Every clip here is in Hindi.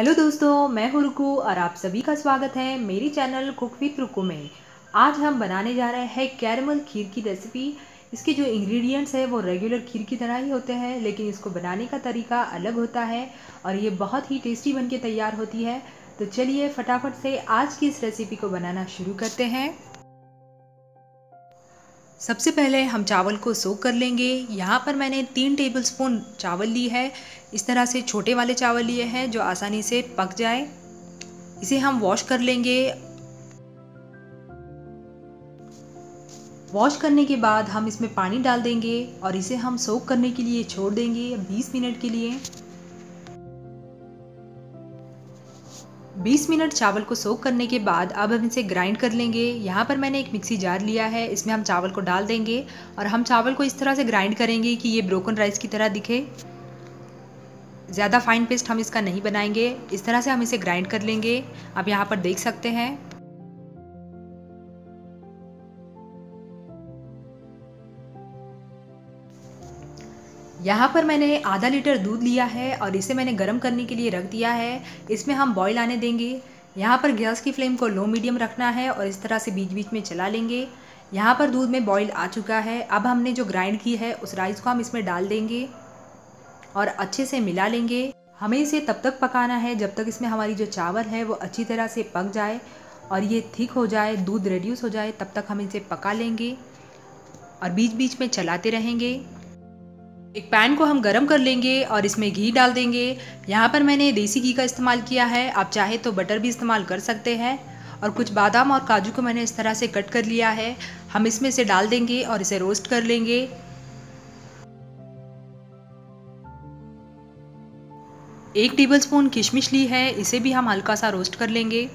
हेलो दोस्तों, मैं हूँ रुकू और आप सभी का स्वागत है मेरी चैनल कुक विद रुकू में। आज हम बनाने जा रहे हैं कैरमल खीर की रेसिपी। इसके जो इंग्रेडिएंट्स है वो रेगुलर खीर की तरह ही होते हैं, लेकिन इसको बनाने का तरीका अलग होता है और ये बहुत ही टेस्टी बनके तैयार होती है। तो चलिए फटाफट से आज की इस रेसिपी को बनाना शुरू करते हैं। सबसे पहले हम चावल को सोक कर लेंगे। यहाँ पर मैंने 3 टेबलस्पून चावल ली है। इस तरह से छोटे वाले चावल लिए हैं जो आसानी से पक जाए। इसे हम वॉश कर लेंगे। वॉश करने के बाद हम इसमें पानी डाल देंगे और इसे हम सोक करने के लिए छोड़ देंगे 20 मिनट के लिए। 20 मिनट चावल को सोक करने के बाद अब हम इसे ग्राइंड कर लेंगे। यहाँ पर मैंने एक मिक्सी जार लिया है, इसमें हम चावल को डाल देंगे और हम चावल को इस तरह से ग्राइंड करेंगे कि ये ब्रोकन राइस की तरह दिखे। ज़्यादा फाइन पेस्ट हम इसका नहीं बनाएंगे, इस तरह से हम इसे ग्राइंड कर लेंगे। आप यहाँ पर देख सकते हैं। यहाँ पर मैंने आधा लीटर दूध लिया है और इसे मैंने गर्म करने के लिए रख दिया है। इसमें हम बॉईल आने देंगे। यहाँ पर गैस की फ्लेम को लो मीडियम रखना है और इस तरह से बीच बीच में चला लेंगे। यहाँ पर दूध में बॉईल आ चुका है। अब हमने जो ग्राइंड की है उस राइस को हम इसमें डाल देंगे और अच्छे से मिला लेंगे। हमें इसे तब तक पकाना है जब तक इसमें हमारी जो चावल है वो अच्छी तरह से पक जाए और ये थिक हो जाए, दूध रिड्यूस हो जाए, तब तक हम इसे पका लेंगे और बीच बीच में चलाते रहेंगे। एक पैन को हम गरम कर लेंगे और इसमें घी डाल देंगे। यहाँ पर मैंने देसी घी का इस्तेमाल किया है, आप चाहे तो बटर भी इस्तेमाल कर सकते हैं। और कुछ बादाम और काजू को मैंने इस तरह से कट कर लिया है, हम इसमें से डाल देंगे और इसे रोस्ट कर लेंगे। एक टेबलस्पून किशमिश ली है, इसे भी हम हल्का सा रोस्ट कर लेंगे।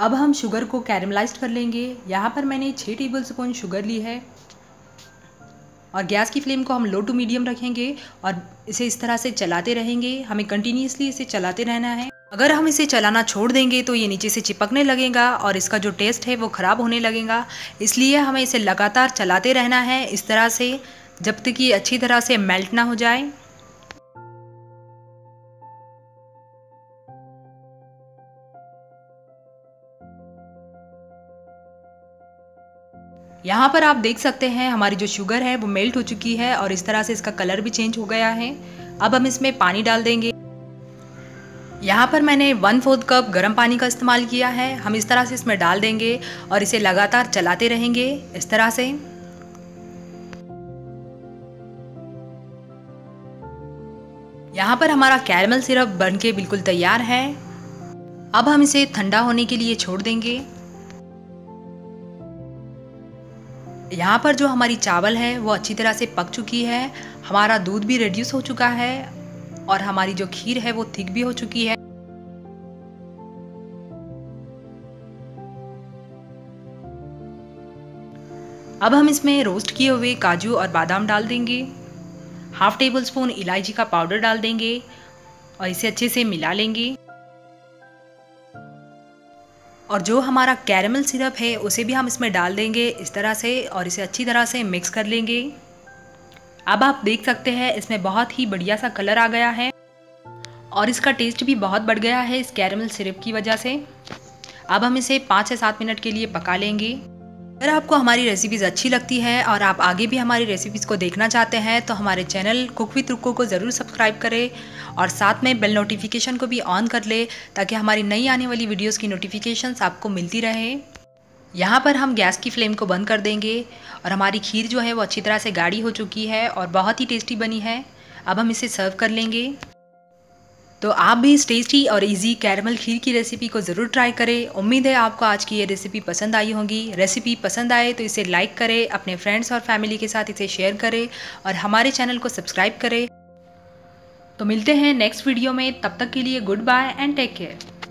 अब हम शुगर को कैरमलाइज कर लेंगे। यहाँ पर मैंने 6 टेबलस्पून शुगर ली है और गैस की फ्लेम को हम लो टू मीडियम रखेंगे और इसे इस तरह से चलाते रहेंगे। हमें कंटिन्यूसली इसे चलाते रहना है। अगर हम इसे चलाना छोड़ देंगे तो ये नीचे से चिपकने लगेगा और इसका जो टेस्ट है वो ख़राब होने लगेगा, इसलिए हमें इसे लगातार चलाते रहना है इस तरह से, जब तक ये अच्छी तरह से मेल्ट ना हो जाए। यहाँ पर आप देख सकते हैं हमारी जो शुगर है वो मेल्ट हो चुकी है और इस तरह से इसका कलर भी चेंज हो गया है। अब हम इसमें पानी डाल देंगे। यहाँ पर मैंने 1/4 कप गर्म पानी का इस्तेमाल किया है, हम इस तरह से इसमें डाल देंगे और इसे लगातार चलाते रहेंगे इस तरह से। यहाँ पर हमारा कैरमल सिरप बनके बिल्कुल तैयार है। अब हम इसे ठंडा होने के लिए छोड़ देंगे। यहाँ पर जो हमारी चावल है वो अच्छी तरह से पक चुकी है, हमारा दूध भी रिड्यूस हो चुका है और हमारी जो खीर है वो थिक भी हो चुकी है। अब हम इसमें रोस्ट किए हुए काजू और बादाम डाल देंगे। 1/2 टेबलस्पून इलायची का पाउडर डाल देंगे और इसे अच्छे से मिला लेंगे। और जो हमारा कैरमल सिरप है उसे भी हम इसमें डाल देंगे इस तरह से और इसे अच्छी तरह से मिक्स कर लेंगे। अब आप देख सकते हैं इसमें बहुत ही बढ़िया सा कलर आ गया है और इसका टेस्ट भी बहुत बढ़ गया है इस कैरमल सिरप की वजह से। अब हम इसे 5 से 7 मिनट के लिए पका लेंगे। अगर आपको हमारी रेसिपीज़ अच्छी लगती है और आप आगे भी हमारी रेसिपीज़ को देखना चाहते हैं तो हमारे चैनल कुक विद रुक्कू को ज़रूर सब्सक्राइब करें और साथ में बेल नोटिफिकेशन को भी ऑन कर ले ताकि हमारी नई आने वाली वीडियोस की नोटिफिकेशंस आपको मिलती रहे। यहाँ पर हम गैस की फ्लेम को बंद कर देंगे और हमारी खीर जो है वो अच्छी तरह से गाढ़ी हो चुकी है और बहुत ही टेस्टी बनी है। अब हम इसे सर्व कर लेंगे। तो आप भी इस टेस्टी और इजी कैरमल खीर की रेसिपी को ज़रूर ट्राई करें। उम्मीद है आपको आज की ये रेसिपी पसंद आई होगी। रेसिपी पसंद आए तो इसे लाइक करें, अपने फ्रेंड्स और फैमिली के साथ इसे शेयर करें और हमारे चैनल को सब्सक्राइब करें। तो मिलते हैं नेक्स्ट वीडियो में, तब तक के लिए good bye and take care.